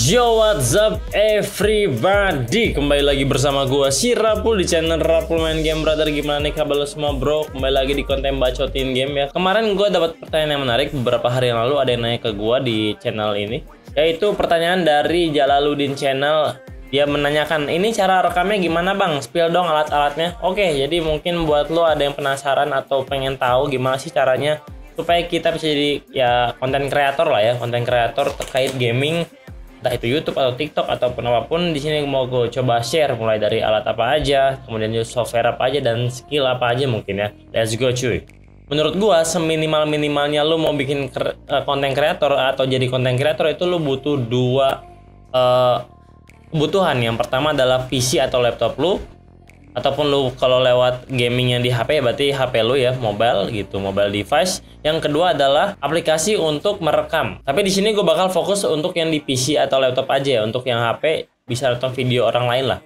Yo, what's up everybody? Kembali lagi bersama gua si Rapul di channel Rapul Main Game Brother. Gimana nih kabar lo semua, bro? Kembali lagi di konten bacotin game ya. Kemarin gua dapat pertanyaan yang menarik beberapa hari yang lalu, ada yang nanya ke gua di channel ini, yaitu pertanyaan dari Jalaluddin channel. Dia menanyakan, ini cara rekamnya gimana bang? Spill dong alat-alatnya. Oke, jadi mungkin buat lo ada yang penasaran atau pengen tahu gimana sih caranya supaya kita bisa jadi ya konten kreator lah ya, konten kreator terkait gaming, entah itu YouTube atau TikTok ataupun apapun. Di sini mau gue coba share mulai dari alat apa aja, kemudian software apa aja dan skill apa aja mungkin ya. Let's go cuy. Menurut gue seminimal-minimalnya lu mau bikin konten kreator atau jadi konten kreator itu lu butuh dua kebutuhan. Yang pertama adalah PC atau laptop lu, ataupun lu kalau lewat gaming yang di HP ya berarti HP lu ya, mobile gitu, mobile device. Yang kedua adalah aplikasi untuk merekam. Tapi di sini gue bakal fokus untuk yang di PC atau laptop aja ya. Untuk yang HP bisa nonton video orang lain lah.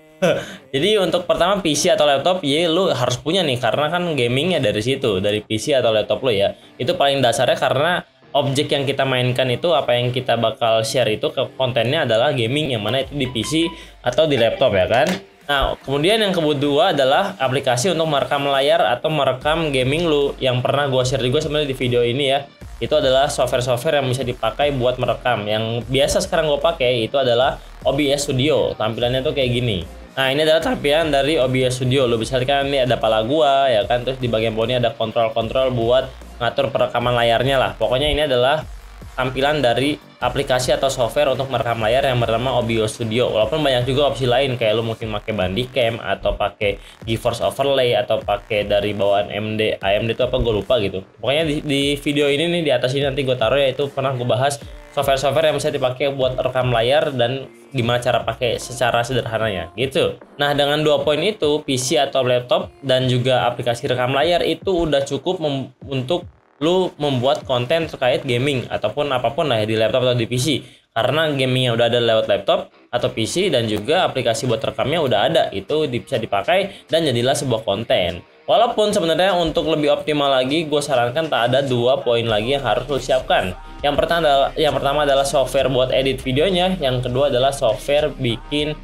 Jadi untuk pertama PC atau laptop ya lu harus punya nih, karena kan gamingnya dari situ, dari PC atau laptop lu ya. Itu paling dasarnya, karena objek yang kita mainkan itu, apa yang kita bakal share itu ke kontennya adalah gaming, yang mana itu di PC atau di laptop ya kan. Nah, kemudian yang kedua adalah aplikasi untuk merekam layar atau merekam gaming lu, yang pernah gua share juga sebenarnya di video ini ya. Itu adalah software-software yang bisa dipakai buat merekam. Yang biasa sekarang gua pakai itu adalah OBS Studio. Tampilannya tuh kayak gini. Nah, ini adalah tampilan dari OBS Studio. Lu bisa lihat kan ini ada pala gua ya kan, terus di bagian bawahnya ada kontrol-kontrol buat ngatur perekaman layarnya lah. Pokoknya ini adalah tampilan dari aplikasi atau software untuk merekam layar yang bernama OBS Studio. Walaupun banyak juga opsi lain, kayak lo mungkin pakai Bandicam atau pakai GeForce Overlay atau pakai dari bawaan AMD itu apa gue lupa gitu. Pokoknya di video ini nih, di atas ini nanti gue taruh ya, itu pernah gue bahas software-software yang bisa dipakai buat rekam layar dan gimana cara pakai secara sederhananya gitu. Nah, dengan dua poin itu, PC atau laptop dan juga aplikasi rekam layar itu udah cukup untuk lu membuat konten terkait gaming ataupun apapun lah ya, di laptop atau di PC, karena gamingnya udah ada lewat laptop atau PC dan juga aplikasi buat rekamnya udah ada, itu bisa dipakai dan jadilah sebuah konten. Walaupun sebenarnya untuk lebih optimal lagi, gue sarankan tak ada dua poin lagi yang harus lu siapkan. Yang pertama adalah software buat edit videonya, yang kedua adalah software bikin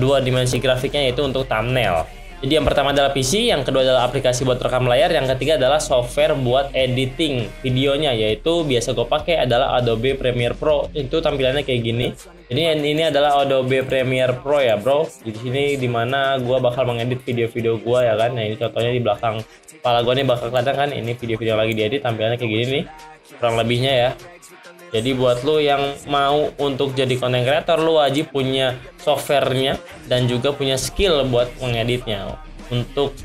dua dimensi grafiknya, yaitu untuk thumbnail. Jadi yang pertama adalah PC, yang kedua adalah aplikasi buat rekam layar, yang ketiga adalah software buat editing videonya, yaitu biasa gue pakai adalah Adobe Premiere Pro. Itu tampilannya kayak gini. Jadi ini adalah Adobe Premiere Pro ya bro. Di sini dimana gue bakal mengedit video-video gue ya kan. Nah, ini contohnya di belakang kepala gue nih bakal kelihatan kan. Ini video-video lagi diedit, tampilannya kayak gini nih kurang lebihnya ya. Jadi buat lo yang mau untuk jadi content creator, lo wajib punya softwarenya dan juga punya skill buat mengeditnya. Untuk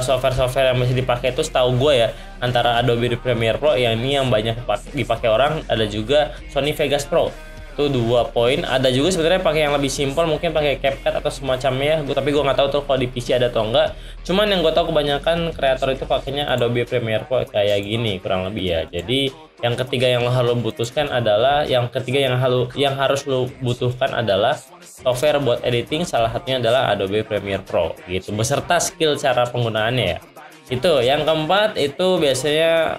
software-software yang masih dipakai itu setahu gue ya, antara Adobe Premiere Pro yang ini yang banyak dipakai orang, ada juga Sony Vegas Pro. Itu dua poin. Ada juga sebenarnya pakai yang lebih simpel, mungkin pakai CapCut atau semacamnya. Tapi gue nggak tahu tuh kalau di PC ada atau enggak. Cuman yang gue tahu kebanyakan kreator itu pakainya Adobe Premiere Pro kayak gini kurang lebih ya. Jadi yang ketiga yang harus lo butuhkan adalah software buat editing. Salah satunya adalah Adobe Premiere Pro gitu. Beserta skill cara penggunaannya ya. Itu yang keempat itu biasanya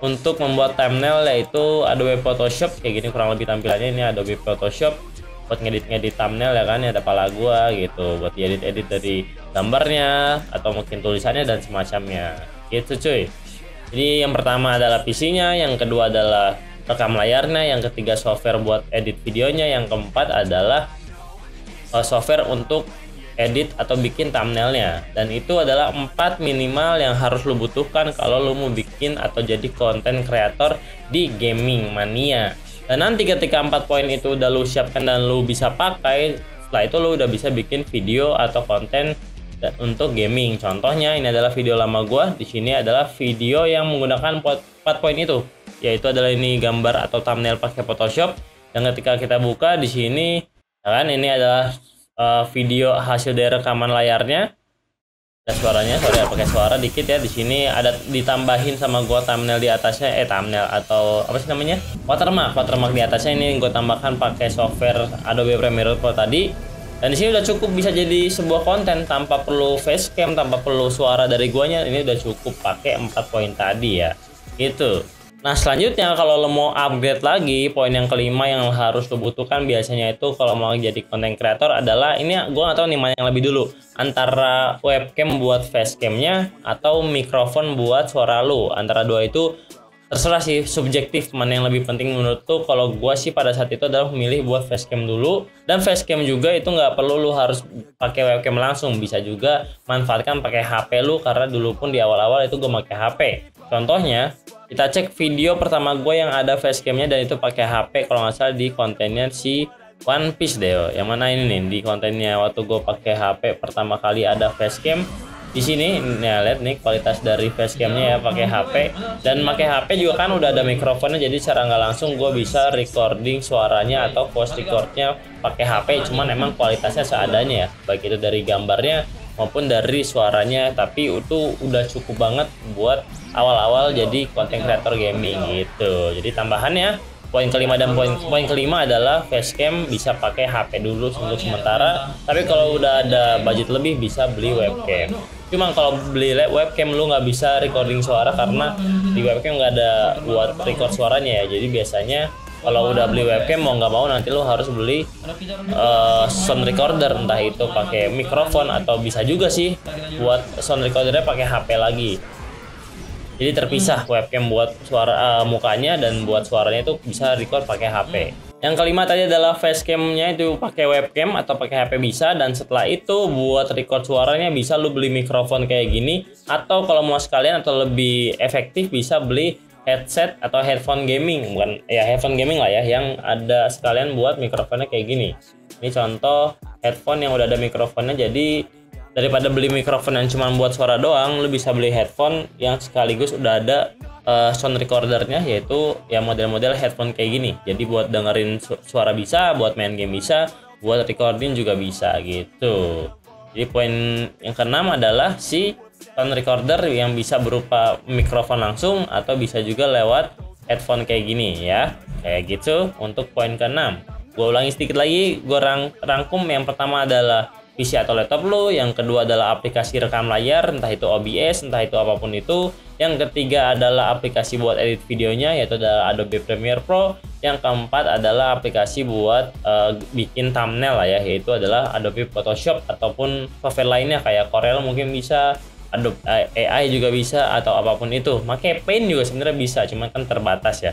untuk membuat thumbnail, yaitu Adobe Photoshop kayak gini kurang lebih tampilannya. Ini Adobe Photoshop buat ngedit-ngedit thumbnail ya kan, ada pala gua gitu buat edit-edit dari gambarnya atau mungkin tulisannya dan semacamnya gitu cuy. Jadi yang pertama adalah PC-nya, yang kedua adalah rekam layarnya, yang ketiga software buat edit videonya, yang keempat adalah software untuk edit atau bikin thumbnailnya. Dan itu adalah 4 minimal yang harus lo butuhkan kalau lo mau bikin atau jadi konten kreator di gaming mania. Dan nanti ketika 4 poin itu udah lo siapkan dan lo bisa pakai, setelah itu lo udah bisa bikin video atau konten untuk gaming. Contohnya ini adalah video lama gua. Di sini adalah video yang menggunakan 4 poin itu, yaitu adalah ini gambar atau thumbnail pakai Photoshop. Dan ketika kita buka di sini kan, ini adalah video hasil dari rekaman layarnya. Ada suaranya, sorry pakai suara dikit ya. Di sini ada ditambahin sama gua thumbnail di atasnya, thumbnail atau apa sih namanya, watermark di atasnya. Ini gua tambahkan pakai software Adobe Premiere Pro tadi. Dan di sini udah cukup bisa jadi sebuah konten tanpa perlu facecam, tanpa perlu suara dari guanya. Ini udah cukup pakai 4 poin tadi ya. Gitu. Nah, selanjutnya kalau lo mau upgrade lagi, poin yang kelima yang harus lo butuhkan biasanya itu kalau mau jadi konten kreator adalah ini, gue gak tau nih mana yang lebih dulu, antara webcam buat facecamnya atau mikrofon buat suara lo. Antara dua itu terserah sih, subjektif mana yang lebih penting menurut tuh. Kalau gue sih pada saat itu adalah memilih buat facecam dulu, dan facecam juga itu nggak perlu lu harus pakai webcam langsung, bisa juga manfaatkan pakai HP lu, karena dulu pun di awal-awal itu gue pakai HP. Contohnya kita cek video pertama gue yang ada facecamnya dan itu pakai HP kalau nggak salah di kontennya si One Piece Deo. Yang mana ini nih, di kontennya waktu gue pakai HP pertama kali ada facecam. Di sini ya, lihat nih kualitas dari facecamnya ya pakai HP, dan pakai HP juga kan udah ada mikrofonnya, jadi secara nggak langsung gue bisa recording suaranya atau post recordnya pakai HP, cuman emang kualitasnya seadanya ya, baik itu dari gambarnya maupun dari suaranya. Tapi itu udah cukup banget buat awal-awal jadi konten kreator gaming gitu. Jadi tambahannya poin kelima dan poin kelima adalah facecam bisa pakai HP dulu untuk sementara, tapi kalau udah ada budget lebih bisa beli webcam. Cuma kalau beli webcam lu nggak bisa recording suara karena di webcam nggak ada buat record suaranya ya. Jadi biasanya kalau udah beli webcam mau nggak mau nanti lu harus beli sound recorder, entah itu pakai mikrofon atau bisa juga sih buat sound recordernya pakai HP lagi. Jadi terpisah webcam buat suara mukanya, dan buat suaranya itu bisa record pakai HP. Yang kelima tadi adalah facecamnya itu pakai webcam atau pakai HP bisa, dan setelah itu buat record suaranya bisa lu beli mikrofon kayak gini, atau kalau mau sekalian atau lebih efektif bisa beli headset atau headphone gaming, bukan ya headphone gaming lah ya, yang ada sekalian buat mikrofonnya kayak gini. Ini contoh headphone yang udah ada mikrofonnya, jadi daripada beli mikrofon yang cuma buat suara doang, lu bisa beli headphone yang sekaligus udah ada sound recordernya, yaitu ya model-model headphone kayak gini. Jadi buat dengerin suara bisa, buat main game bisa, buat recording juga bisa gitu. Jadi poin yang keenam adalah si sound recorder yang bisa berupa mikrofon langsung atau bisa juga lewat headphone kayak gini ya, kayak gitu. Untuk poin keenam gue ulangi sedikit lagi, gue rangkum. Yang pertama adalah PC atau laptop lo, yang kedua adalah aplikasi rekam layar, entah itu OBS, entah itu apapun itu. Yang ketiga adalah aplikasi buat edit videonya, yaitu adalah Adobe Premiere Pro. Yang keempat adalah aplikasi buat bikin thumbnail lah ya, yaitu adalah Adobe Photoshop ataupun software lainnya kayak Corel mungkin bisa, Adobe AI juga bisa, atau apapun itu. Pakai Paint juga sebenarnya bisa, cuman kan terbatas ya.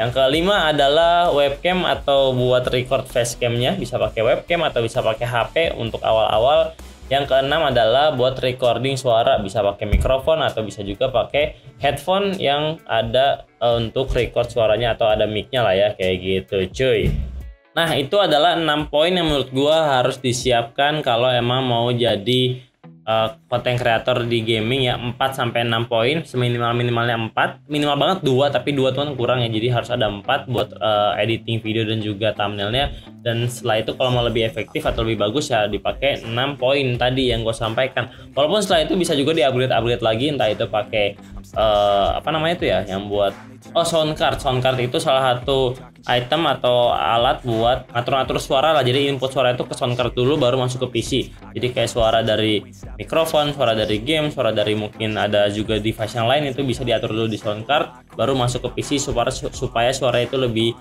Yang kelima adalah webcam atau buat record facecamnya, bisa pakai webcam atau bisa pakai HP untuk awal-awal. Yang keenam adalah buat recording suara, bisa pakai mikrofon atau bisa juga pakai headphone yang ada untuk record suaranya atau ada mic-nya lah ya, kayak gitu cuy. Nah, itu adalah 6 poin yang menurut gua harus disiapkan kalau emang mau jadi konten kreator di gaming ya. 4-6 poin, seminimal-minimalnya 4, minimal banget 2, tapi 2 tuan kurang ya, jadi harus ada 4 buat editing video dan juga thumbnailnya. Dan setelah itu kalau mau lebih efektif atau lebih bagus ya dipakai 6 poin tadi yang gue sampaikan. Walaupun setelah itu bisa juga di-upgrade lagi, entah itu pakai apa namanya itu ya, yang buat sound card. Sound card itu salah satu item atau alat buat ngatur-ngatur suara lah. Jadi input suara itu ke sound card dulu baru masuk ke PC. Jadi kayak suara dari mikrofon, suara dari game, suara dari mungkin ada juga device yang lain, itu bisa diatur dulu di sound card baru masuk ke PC supaya suara itu lebih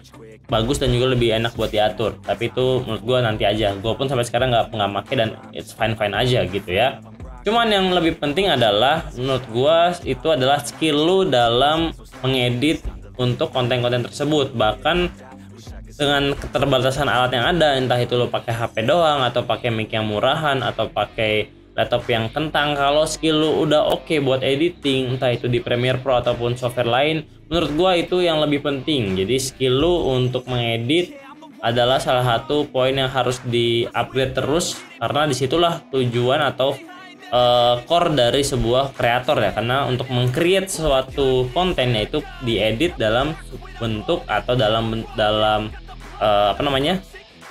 bagus dan juga lebih enak buat diatur. Tapi itu menurut gue nanti aja, gue pun sampai sekarang nggak pakai dan it's fine-fine aja gitu ya. Cuman yang lebih penting adalah menurut gue itu adalah skill lu dalam mengedit untuk konten-konten tersebut. Bahkan dengan keterbatasan alat yang ada, entah itu lu pakai HP doang atau pakai mic yang murahan atau pakai laptop yang kentang, kalau skill lu udah oke buat editing, entah itu di Premiere Pro ataupun software lain, menurut gua itu yang lebih penting. Jadi skill lu untuk mengedit adalah salah satu poin yang harus di upgrade terus, karena disitulah tujuan atau core dari sebuah kreator ya. Karena untuk meng-create suatu konten yaitu diedit dalam bentuk atau dalam apa namanya,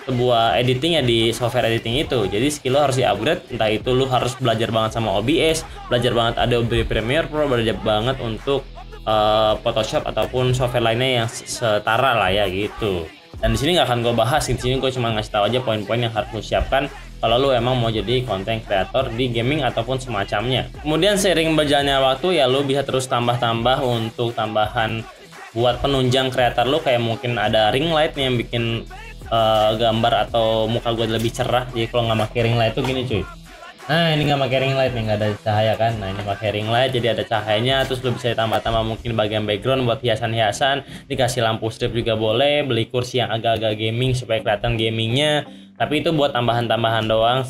sebuah editingnya di software editing itu. Jadi skill lo harus di-upgrade, entah itu lo harus belajar banget sama OBS, belajar banget Adobe Premiere Pro, belajar banget untuk Photoshop ataupun software lainnya yang setara lah ya gitu. Dan di sini nggak akan gue bahas, di sini gue cuma ngasih tahu aja poin-poin yang harus lo siapkan kalau lo emang mau jadi konten kreator di gaming ataupun semacamnya. Kemudian seiring berjalannya waktu ya lo bisa terus tambah-tambah untuk tambahan buat penunjang kreator lo, kayak mungkin ada ring light yang bikin gambar atau muka gue lebih cerah. Jadi kalau nggak pakai ring light tuh gini cuy. Nah ini nggak pakai ring light nih, nggak ada cahaya kan. Nah ini pakai ring light jadi ada cahayanya, terus lu bisa tambah-tambah mungkin bagian background buat hiasan-hiasan, dikasih lampu strip juga boleh, beli kursi yang agak-agak gaming supaya kelihatan gamingnya. Tapi itu buat tambahan-tambahan doang,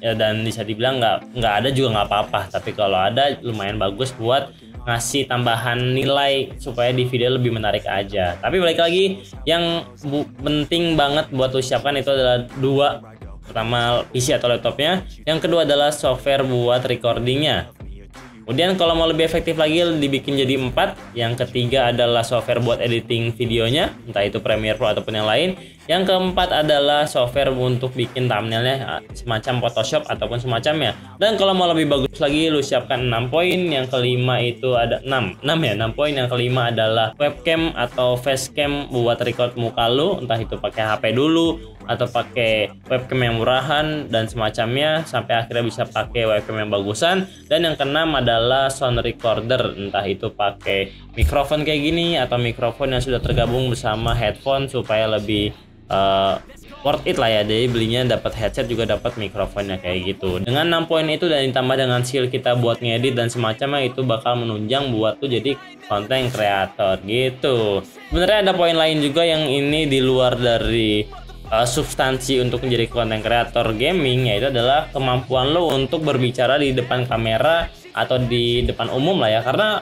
dan bisa dibilang nggak ada juga nggak apa-apa. Tapi kalau ada lumayan bagus buat ngasih tambahan nilai supaya di video lebih menarik aja. Tapi balik lagi yang penting banget buat lu siapkan itu adalah dua. Pertama PC atau laptopnya, yang kedua adalah software buat recordingnya. Kemudian kalau mau lebih efektif lagi dibikin jadi 4. Yang ketiga adalah software buat editing videonya, entah itu Premiere Pro ataupun yang lain. Yang keempat adalah software untuk bikin thumbnailnya semacam Photoshop ataupun semacamnya. Dan kalau mau lebih bagus lagi lu siapkan 6 poin. Yang kelima itu ada 6 poin. Yang kelima adalah webcam atau facecam buat record muka lu, entah itu pakai HP dulu atau pakai webcam yang murahan dan semacamnya, sampai akhirnya bisa pakai webcam yang bagusan. Dan yang keenam adalah sound recorder, entah itu pakai mikrofon kayak gini atau mikrofon yang sudah tergabung bersama headphone supaya lebih worth it lah ya. Jadi belinya dapat headset juga dapat mikrofonnya kayak gitu. Dengan 6 poin itu dan ditambah dengan skill kita buat ngedit dan semacamnya, itu bakal menunjang buat tuh jadi konten kreator gitu. Sebenarnya ada poin lain juga yang ini di luar dari substansi untuk menjadi konten kreator gaming, yaitu adalah kemampuan lo untuk berbicara di depan kamera atau di depan umum lah ya. Karena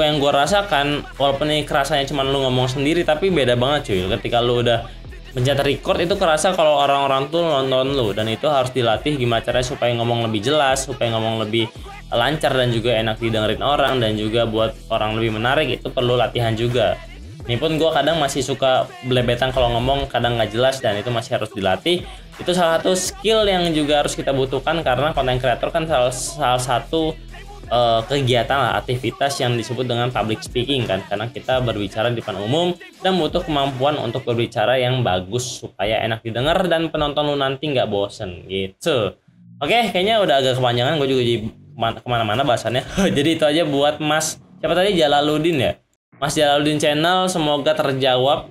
yang gue rasakan, walaupun ini kerasanya cuma lo ngomong sendiri, tapi beda banget cuy ketika lo udah pencet record. Itu kerasa kalau orang-orang tuh nonton lo, dan itu harus dilatih gimana caranya supaya ngomong lebih jelas, supaya ngomong lebih lancar dan juga enak didengerin orang, dan juga buat orang lebih menarik. Itu perlu latihan juga. Ini pun gue kadang masih suka belebetan kalau ngomong, kadang nggak jelas, dan itu masih harus dilatih. Itu salah satu skill yang juga harus kita butuhkan, karena konten kreator kan salah satu kegiatan lah, aktivitas yang disebut dengan public speaking kan, karena kita berbicara di depan umum dan butuh kemampuan untuk berbicara yang bagus supaya enak didengar dan penonton lu nanti nggak bosen gitu. Oke, kayaknya udah agak kepanjangan, gue juga jadi kemana-mana bahasannya. Jadi itu aja buat Mas siapa tadi, Jalaluddin ya, Mas Jalaluddin channel. Semoga terjawab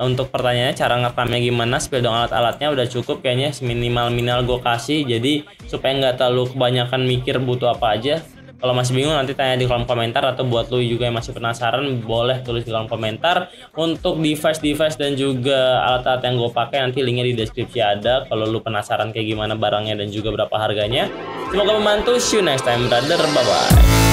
untuk pertanyaannya, cara ngerekamnya gimana, spell dong alat-alatnya. Udah cukup kayaknya, seminimal-minimal gue kasih, jadi supaya nggak terlalu kebanyakan mikir butuh apa aja. Kalau masih bingung nanti tanya di kolom komentar, atau buat lu juga yang masih penasaran boleh tulis di kolom komentar. Untuk device-device dan juga alat-alat yang gue pakai nanti linknya di deskripsi ada, kalau lu penasaran kayak gimana barangnya dan juga berapa harganya. Semoga membantu, see you next time brother, bye-bye.